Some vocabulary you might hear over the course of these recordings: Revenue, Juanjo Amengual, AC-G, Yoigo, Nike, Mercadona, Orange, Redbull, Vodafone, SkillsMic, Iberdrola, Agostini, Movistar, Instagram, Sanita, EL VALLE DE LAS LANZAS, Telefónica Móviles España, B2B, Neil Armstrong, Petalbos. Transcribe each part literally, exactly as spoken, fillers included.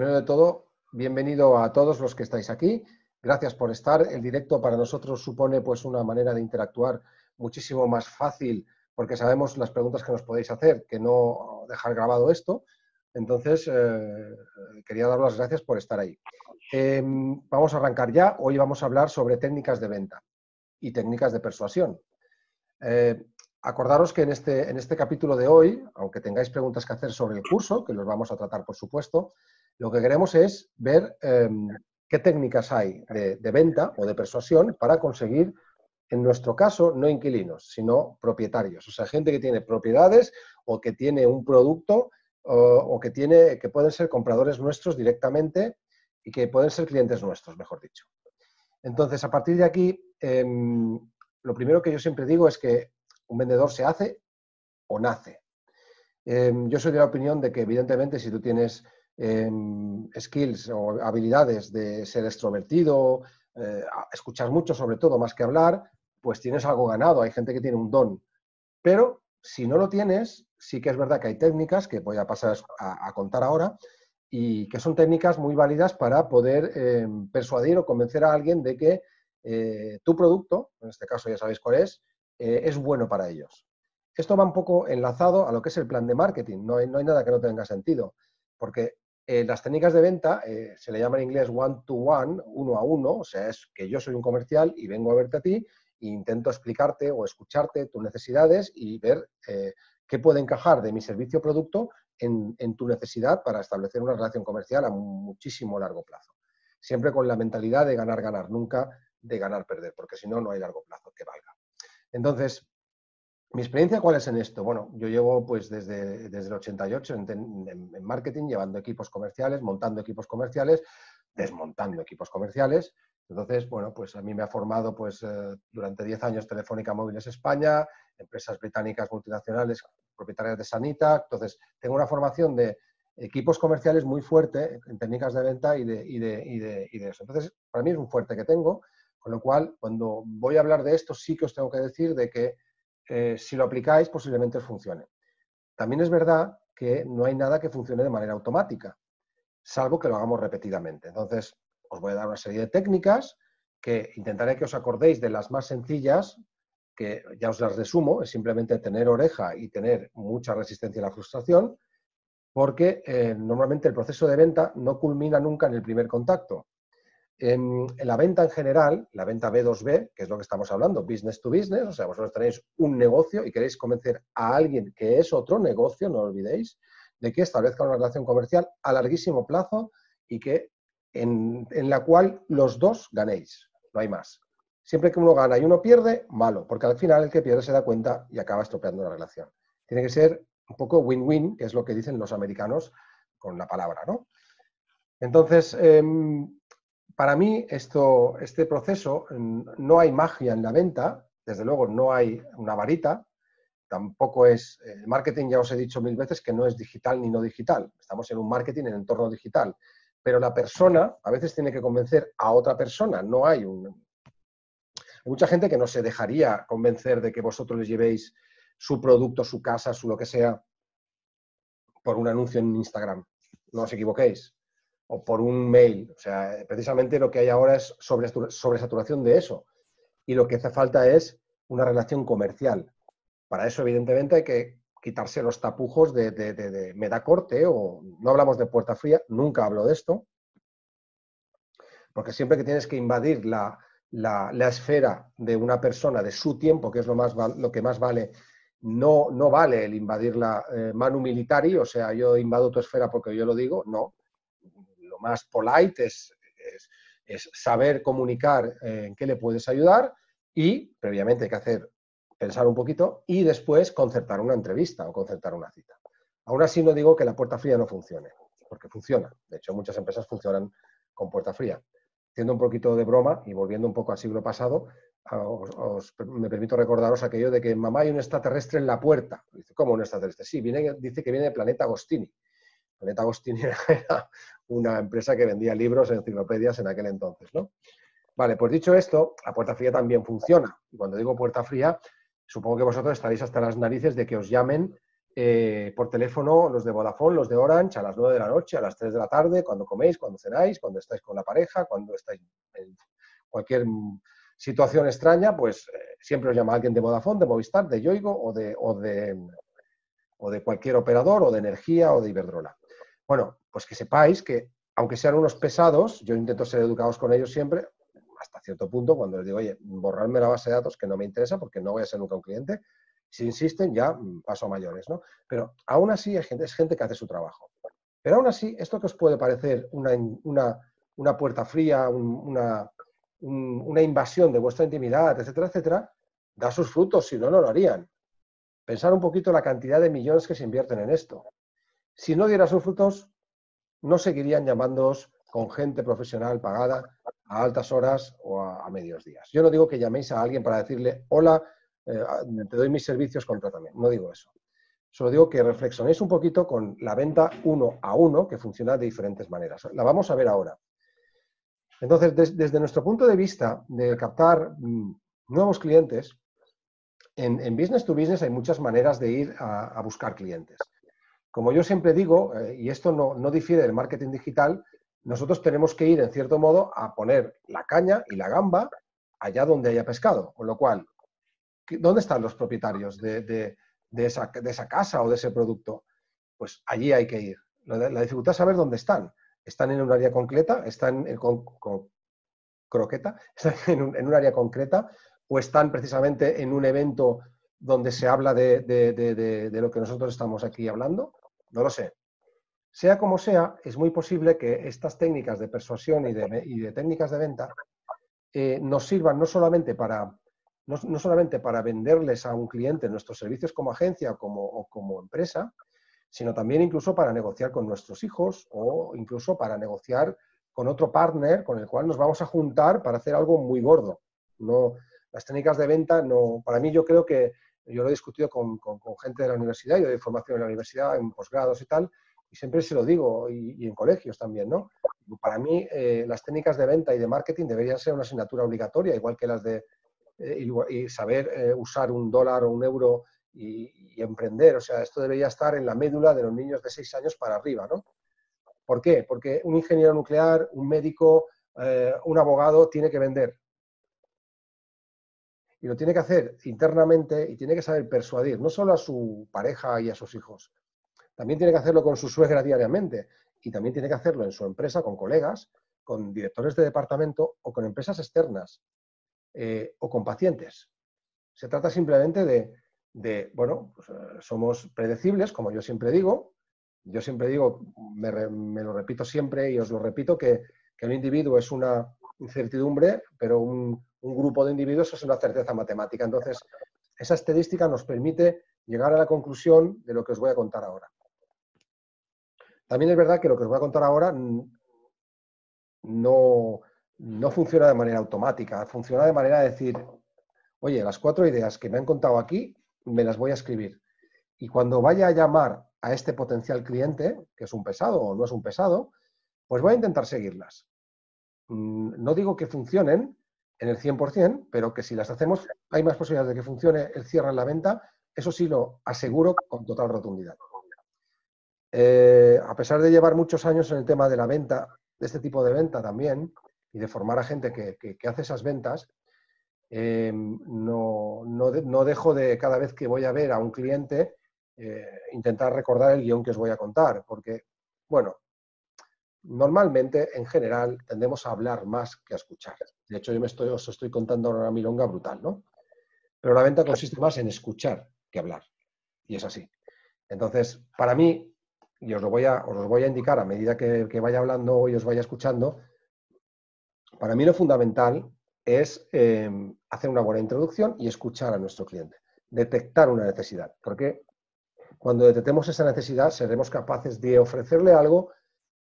primero de todo, bienvenido a todos los que estáis aquí. Gracias por estar. El directo para nosotros supone pues una manera de interactuar muchísimo más fácil porque sabemos las preguntas que nos podéis hacer, que no dejar grabado esto. Entonces, eh, quería dar las gracias por estar ahí. Eh, vamos a arrancar ya. Hoy vamos a hablar sobre técnicas de venta y técnicas de persuasión. Eh, acordaros que en este, en este capítulo de hoy, aunque tengáis preguntas que hacer sobre el curso, que los vamos a tratar por supuesto, lo que queremos es ver eh, qué técnicas hay de, de venta o de persuasión para conseguir, en nuestro caso, no inquilinos, sino propietarios. O sea, gente que tiene propiedades o que tiene un producto o, o que, tiene, que pueden ser compradores nuestros directamente y que pueden ser clientes nuestros, mejor dicho. Entonces, a partir de aquí, eh, lo primero que yo siempre digo es que un vendedor se hace o nace. Eh, yo soy de la opinión de que, evidentemente, si tú tienes eh, skills o habilidades de ser extrovertido, eh, escuchar mucho, sobre todo, más que hablar, pues tienes algo ganado. Hay gente que tiene un don. Pero si no lo tienes, sí que es verdad que hay técnicas, que voy a pasar a, a contar ahora, y que son técnicas muy válidas para poder eh, persuadir o convencer a alguien de que eh, tu producto, en este caso ya sabéis cuál es, eh, es bueno para ellos. Esto va un poco enlazado a lo que es el plan de marketing. No hay, no hay nada que no tenga sentido, porque eh, las técnicas de venta eh, se le llama en inglés one to one, uno a uno, o sea, es que yo soy un comercial y vengo a verte a ti e intento explicarte o escucharte tus necesidades y ver eh, qué puede encajar de mi servicio o producto en, en tu necesidad para establecer una relación comercial a muchísimo largo plazo. Siempre con la mentalidad de ganar, ganar, nunca de ganar, perder, porque si no, no hay largo plazo que valga. Entonces, ¿mi experiencia cuál es en esto? Bueno, yo llevo pues desde, desde el ochenta y ocho en, en, en marketing, llevando equipos comerciales, montando equipos comerciales, desmontando equipos comerciales. Entonces, bueno, pues a mí me ha formado pues eh, durante diez años Telefónica Móviles España, empresas británicas multinacionales, propietarias de Sanita. Entonces, tengo una formación de equipos comerciales muy fuerte en técnicas de venta y de, y de, y de, y de eso. Entonces, para mí es un fuerte que tengo, con lo cual, cuando voy a hablar de esto, sí que os tengo que decir de que eh, si lo aplicáis, posiblemente os funcione. También es verdad que no hay nada que funcione de manera automática, salvo que lo hagamos repetidamente. Entonces, os voy a dar una serie de técnicas que intentaré que os acordéis de las más sencillas, que ya os las resumo, es simplemente tener oreja y tener mucha resistencia a la frustración, porque eh, normalmente el proceso de venta no culmina nunca en el primer contacto. En, en la venta en general, la venta B dos B, que es lo que estamos hablando, business to business, o sea, vosotros tenéis un negocio y queréis convencer a alguien que es otro negocio, no lo olvidéis, de que establezca una relación comercial a larguísimo plazo y que En, en la cual los dos ganéis, no hay más. Siempre que uno gana y uno pierde, malo, porque al final el que pierde se da cuenta y acaba estropeando la relación. Tiene que ser un poco win-win, que es lo que dicen los americanos con la palabra, ¿no? Entonces, eh, para mí esto, este proceso, no hay magia en la venta, desde luego no hay una varita, tampoco es... El marketing ya os he dicho mil veces que no es digital ni no digital, estamos en un marketing en entorno digital. Pero la persona a veces tiene que convencer a otra persona. No hay un... Hay mucha gente que no se dejaría convencer de que vosotros les llevéis su producto, su casa, su lo que sea, por un anuncio en Instagram. No os equivoquéis. O por un mail. O sea, precisamente lo que hay ahora es sobresaturación de eso. Y lo que hace falta es una relación comercial. Para eso, evidentemente, hay que quitarse los tapujos de, de, de, de me da corte o no hablamos de puerta fría, nunca hablo de esto, porque siempre que tienes que invadir la, la, la esfera de una persona, de su tiempo, que es lo, más, lo que más vale, no, no vale el invadirla eh, manu militari, o sea, yo invado tu esfera porque yo lo digo, no. Lo más polite es, es, es saber comunicar eh, en qué le puedes ayudar y previamente hay que hacer pensar un poquito y después concertar una entrevista o concertar una cita. Aún así no digo que la puerta fría no funcione, porque funciona. De hecho, muchas empresas funcionan con puerta fría. Haciendo un poquito de broma y volviendo un poco al siglo pasado, os, os, me permito recordaros aquello de que mamá hay un extraterrestre en la puerta. Dice, ¿cómo un extraterrestre? Sí, viene, dice que viene del planeta Agostini. El planeta Agostini era una empresa que vendía libros, enciclopedias en aquel entonces, ¿no? Vale, pues dicho esto, la puerta fría también funciona. Y cuando digo puerta fría, supongo que vosotros estaréis hasta las narices de que os llamen eh, por teléfono los de Vodafone, los de Orange, a las nueve de la noche, a las tres de la tarde, cuando coméis, cuando cenáis, cuando estáis con la pareja, cuando estáis en cualquier situación extraña, pues eh, siempre os llama alguien de Vodafone, de Movistar, de Yoigo o de, o de, o de cualquier operador, o de energía o de Iberdrola. Bueno, pues que sepáis que, aunque sean unos pesados, yo intento ser educados con ellos siempre, hasta cierto punto, cuando les digo, oye, borrarme la base de datos que no me interesa porque no voy a ser nunca un cliente. Si insisten, ya paso a mayores, ¿no? Pero aún así es gente, es gente que hace su trabajo. Pero aún así, esto que os puede parecer una, una, una puerta fría, un, una, un, una invasión de vuestra intimidad, etcétera, etcétera, da sus frutos, si no, no lo harían. Pensar un poquito la cantidad de millones que se invierten en esto. Si no diera sus frutos, no seguirían llamándoos con gente profesional pagada a altas horas o a, a medios días. Yo no digo que llaméis a alguien para decirle, hola, eh, te doy mis servicios, contrátame. No digo eso. Solo digo que reflexionéis un poquito con la venta uno a uno, que funciona de diferentes maneras. La vamos a ver ahora. Entonces, des, desde nuestro punto de vista de captar mmm, nuevos clientes, en, en business to business hay muchas maneras de ir a, a buscar clientes. Como yo siempre digo, eh, y esto no, no difiere del marketing digital, nosotros tenemos que ir, en cierto modo, a poner la caña y la gamba allá donde haya pescado. Con lo cual, ¿dónde están los propietarios de, de, de, esa, de esa casa o de ese producto? Pues allí hay que ir. La, la dificultad es saber dónde están. ¿Están en un área concreta? ¿Están en, con, con, croqueta? ¿Están en, un, en un área concreta? ¿O están precisamente en un evento donde se habla de, de, de, de, de lo que nosotros estamos aquí hablando? No lo sé. Sea como sea, es muy posible que estas técnicas de persuasión y de, y de técnicas de venta eh, nos sirvan no solamente, para, no, no solamente para venderles a un cliente nuestros servicios como agencia o como, o como empresa, sino también incluso para negociar con nuestros hijos o incluso para negociar con otro partner con el cual nos vamos a juntar para hacer algo muy gordo. No, las técnicas de venta, no, para mí yo creo que, yo lo he discutido con, con, con gente de la universidad, yo doy formación en la universidad, en posgrados y tal, y siempre se lo digo, y, y en colegios también, ¿no? Para mí, eh, las técnicas de venta y de marketing deberían ser una asignatura obligatoria, igual que las de eh, y saber eh, usar un dólar o un euro y, y emprender. O sea, esto debería estar en la médula de los niños de seis años para arriba, ¿no? ¿Por qué? Porque un ingeniero nuclear, un médico, eh, un abogado tiene que vender. Y lo tiene que hacer internamente y tiene que saber persuadir, no solo a su pareja y a sus hijos. También tiene que hacerlo con su suegra diariamente y también tiene que hacerlo en su empresa con colegas, con directores de departamento o con empresas externas eh, o con pacientes. Se trata simplemente de, de bueno, pues, somos predecibles, como yo siempre digo. Yo siempre digo, me, re, me lo repito siempre y os lo repito, que, que un individuo es una incertidumbre, pero un, un grupo de individuos es una certeza matemática. Entonces, esa estadística nos permite llegar a la conclusión de lo que os voy a contar ahora. También es verdad que lo que os voy a contar ahora no, no funciona de manera automática, funciona de manera de decir, oye, las cuatro ideas que me han contado aquí, me las voy a escribir. Y cuando vaya a llamar a este potencial cliente, que es un pesado o no es un pesado, pues voy a intentar seguirlas. No digo que funcionen en el cien por cien, pero que si las hacemos hay más posibilidades de que funcione el cierre en la venta, eso sí lo aseguro con total rotundidad. Eh, a pesar de llevar muchos años en el tema de la venta, de este tipo de venta también, y de formar a gente que, que, que hace esas ventas, eh, no, no, de, no dejo de, cada vez que voy a ver a un cliente, eh, intentar recordar el guión que os voy a contar, porque, bueno, normalmente, en general, tendemos a hablar más que a escuchar. De hecho, yo me estoy, os estoy contando una milonga brutal, ¿no? Pero la venta consiste más en escuchar que hablar, y es así. Entonces, para mí, y os lo voy a, os lo voy a indicar a medida que, que vaya hablando y os vaya escuchando, para mí lo fundamental es eh, hacer una buena introducción y escuchar a nuestro cliente, detectar una necesidad, porque cuando detectemos esa necesidad seremos capaces de ofrecerle algo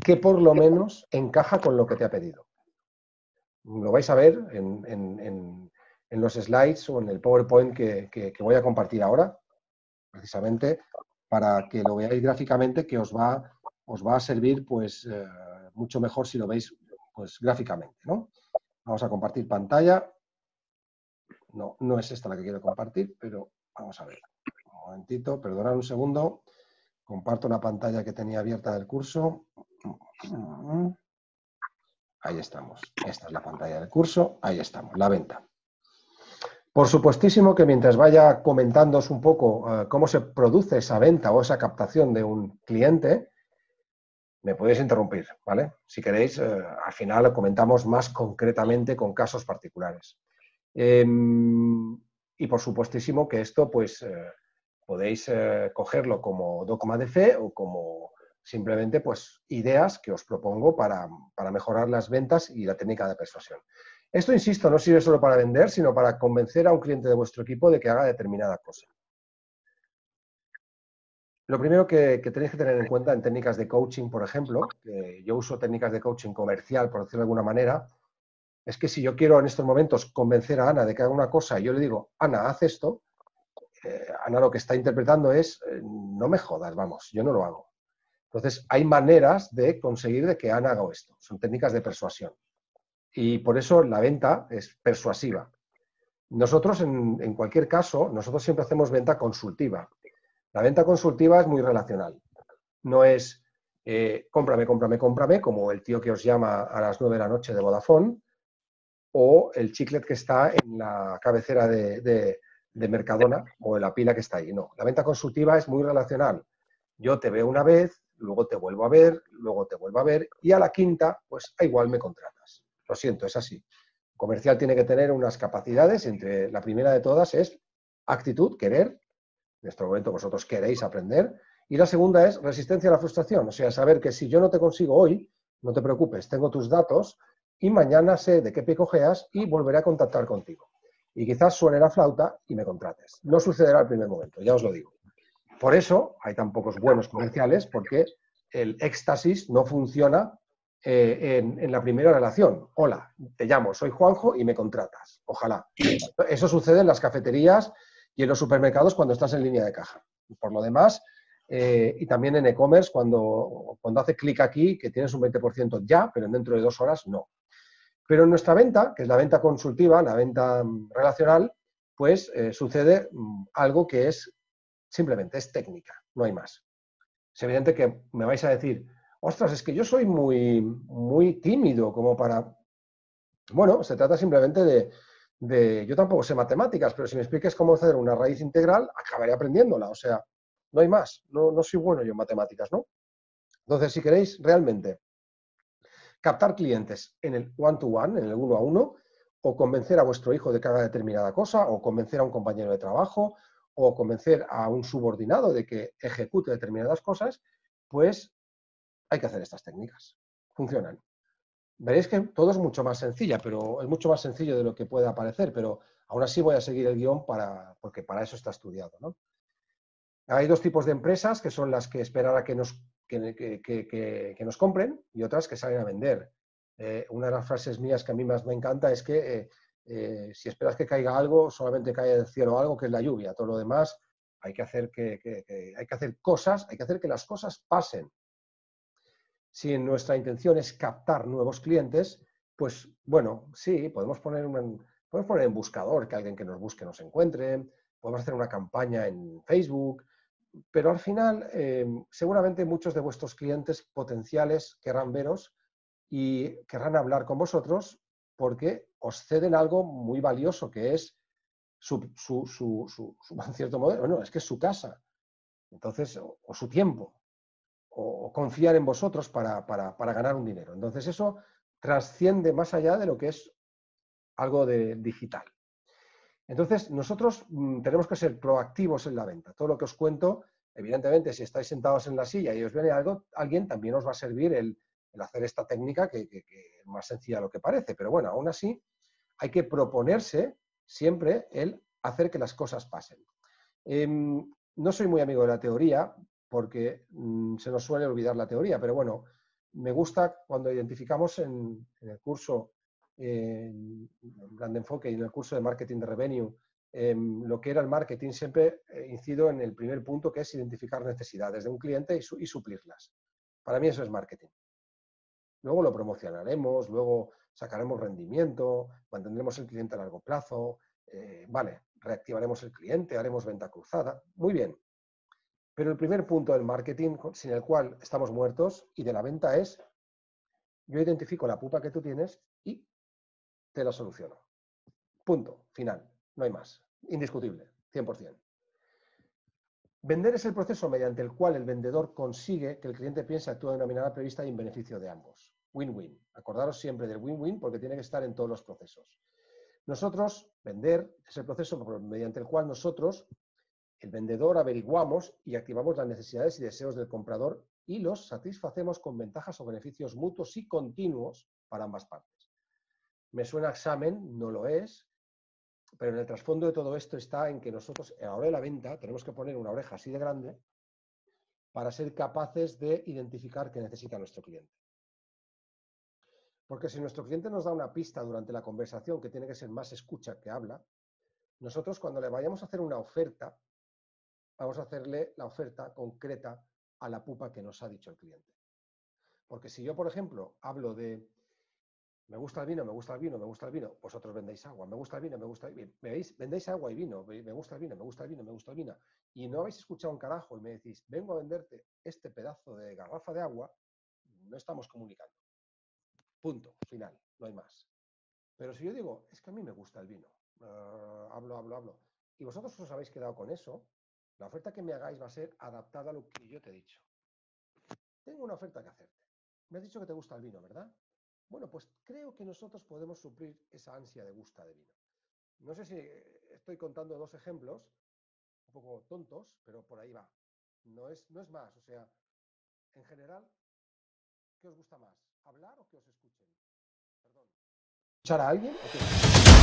que por lo menos encaja con lo que te ha pedido. Lo vais a ver en, en, en, en los slides o en el PowerPoint que, que, que voy a compartir ahora, precisamente, para que lo veáis gráficamente, que os va, os va a servir pues, eh, mucho mejor si lo veis pues, gráficamente, ¿no? Vamos a compartir pantalla. No, no es esta la que quiero compartir, pero vamos a ver. Un momentito, perdonad un segundo. Comparto la pantalla que tenía abierta del curso. Ahí estamos. Esta es la pantalla del curso. Ahí estamos, la venta. Por supuestísimo que mientras vaya comentándoos un poco uh, cómo se produce esa venta o esa captación de un cliente, me podéis interrumpir, ¿vale? Si queréis, uh, al final comentamos más concretamente con casos particulares. Eh, y por supuestísimo que esto, pues, eh, podéis eh, cogerlo como dogma de fe o como simplemente, pues, ideas que os propongo para, para mejorar las ventas y la técnica de persuasión. Esto, insisto, no sirve solo para vender, sino para convencer a un cliente de vuestro equipo de que haga determinada cosa. Lo primero que, que tenéis que tener en cuenta en técnicas de coaching, por ejemplo, que yo uso técnicas de coaching comercial, por decirlo de alguna manera, es que si yo quiero en estos momentos convencer a Ana de que haga una cosa y yo le digo, Ana, haz esto, eh, Ana lo que está interpretando es, eh, no me jodas, vamos, yo no lo hago. Entonces, hay maneras de conseguir de que Ana haga esto. Son técnicas de persuasión. Y por eso la venta es persuasiva. Nosotros, en, en cualquier caso, nosotros siempre hacemos venta consultiva. La venta consultiva es muy relacional. No es eh, cómprame, cómprame, cómprame, como el tío que os llama a las nueve de la noche de Vodafone, o el chiclet que está en la cabecera de, de, de Mercadona, o de la pila que está ahí. No, la venta consultiva es muy relacional. Yo te veo una vez, luego te vuelvo a ver, luego te vuelvo a ver, y a la quinta, pues igual me contratas. Lo siento, es así. El comercial tiene que tener unas capacidades, entre la primera de todas es actitud, querer, en este momento vosotros queréis aprender, y la segunda es resistencia a la frustración, o sea, saber que si yo no te consigo hoy, no te preocupes, tengo tus datos y mañana sé de qué pie cojeas y volveré a contactar contigo. Y quizás suene la flauta y me contrates. No sucederá al primer momento, ya os lo digo. Por eso hay tan pocos buenos comerciales, porque el éxtasis no funciona Eh, en, en la primera relación. Hola, te llamo, soy Juanjo y me contratas. Ojalá. Eso sucede en las cafeterías y en los supermercados cuando estás en línea de caja. Por lo demás, eh, y también en e-commerce, cuando, cuando hace clic aquí, que tienes un veinte por ciento ya, pero dentro de dos horas no. Pero en nuestra venta, que es la venta consultiva, la venta relacional, pues eh, sucede algo que es simplemente es técnica, no hay más. Es evidente que me vais a decir, ostras, es que yo soy muy, muy tímido como para... Bueno, se trata simplemente de, de... Yo tampoco sé matemáticas, pero si me expliques cómo hacer una raíz integral, acabaré aprendiéndola. O sea, no hay más. No, no soy bueno yo en matemáticas, ¿no? Entonces, si queréis realmente captar clientes en el one-to-one, en el uno a uno, o convencer a vuestro hijo de que haga determinada cosa, o convencer a un compañero de trabajo, o convencer a un subordinado de que ejecute determinadas cosas, pues... hay que hacer estas técnicas. Funcionan. Veréis que todo es mucho más sencilla, pero es mucho más sencillo de lo que pueda parecer, pero aún así voy a seguir el guión para, porque para eso está estudiado, ¿no? Hay dos tipos de empresas que son las que esperan a que nos, que, que, que, que, que nos compren y otras que salen a vender. Eh, una de las frases mías que a mí más me encanta es que eh, eh, si esperas que caiga algo, solamente cae del cielo algo que es la lluvia. Todo lo demás hay que hacer, que, que, que, hay que hacer cosas, hay que hacer que las cosas pasen. Si nuestra intención es captar nuevos clientes, pues bueno, sí, podemos poner, una, podemos poner en buscador que alguien que nos busque nos encuentre, podemos hacer una campaña en Facebook, pero al final eh, seguramente muchos de vuestros clientes potenciales querrán veros y querrán hablar con vosotros porque os ceden algo muy valioso que es su, su, su, su, su, su en cierto modo, bueno, es que es su casa, entonces, o, o su tiempo. O confiar en vosotros para, para, para ganar un dinero. Entonces eso trasciende más allá de lo que es algo de digital. Entonces nosotros mmm, tenemos que ser proactivos en la venta. Todo lo que os cuento, evidentemente, si estáis sentados en la silla y os viene algo, alguien también os va a servir el, el hacer esta técnica que, que, que es más sencilla de lo que parece. Pero bueno, aún así hay que proponerse siempre el hacer que las cosas pasen. Eh, no soy muy amigo de la teoría, porque mmm, se nos suele olvidar la teoría, pero bueno, me gusta cuando identificamos en, en el curso eh, en Brand Enfoque y en el curso de Marketing de Revenue, eh, lo que era el marketing, siempre eh, incido en el primer punto, que es identificar necesidades de un cliente y, su, y suplirlas. Para mí eso es marketing. Luego lo promocionaremos, luego sacaremos rendimiento, mantendremos el cliente a largo plazo, eh, vale, reactivaremos el cliente, haremos venta cruzada. Muy bien. Pero el primer punto del marketing, sin el cual estamos muertos, y de la venta es, yo identifico la pupa que tú tienes y te la soluciono. Punto. Final. No hay más. Indiscutible. cien por cien. Vender es el proceso mediante el cual el vendedor consigue que el cliente piense, actúe de una manera prevista y en beneficio de ambos. Win-win. Acordaros siempre del win-win porque tiene que estar en todos los procesos. Nosotros, vender, es el proceso mediante el cual nosotros, el vendedor, averiguamos y activamos las necesidades y deseos del comprador y los satisfacemos con ventajas o beneficios mutuos y continuos para ambas partes. Me suena a examen, no lo es. Pero en el trasfondo de todo esto está en que nosotros, a la hora de la venta, tenemos que poner una oreja así de grande para ser capaces de identificar qué necesita nuestro cliente. Porque si nuestro cliente nos da una pista durante la conversación, que tiene que ser más escucha que habla, nosotros cuando le vayamos a hacer una oferta, vamos a hacerle la oferta concreta a la pupa que nos ha dicho el cliente. Porque si yo, por ejemplo, hablo de... Me gusta el vino, me gusta el vino, me gusta el vino. Vosotros vendéis agua. Me gusta el vino, me gusta el vino. ¿Me veis? Vendéis agua y vino. Me gusta el vino, me gusta el vino, me gusta el vino. Y no habéis escuchado un carajo y me decís, vengo a venderte este pedazo de garrafa de agua. No estamos comunicando. Punto. Final. No hay más. Pero si yo digo, es que a mí me gusta el vino. Uh, hablo, hablo, hablo. Y vosotros os habéis quedado con eso. La oferta que me hagáis va a ser adaptada a lo que yo te he dicho. Tengo una oferta que hacerte. Me has dicho que te gusta el vino, ¿verdad? Bueno, pues creo que nosotros podemos suplir esa ansia de gusta de vino. No sé si estoy contando dos ejemplos, un poco tontos, pero por ahí va. No es, no es más, o sea, en general, ¿qué os gusta más? ¿Hablar o que os escuchen? Perdón. ¿Escuchar a alguien? ¿O qué?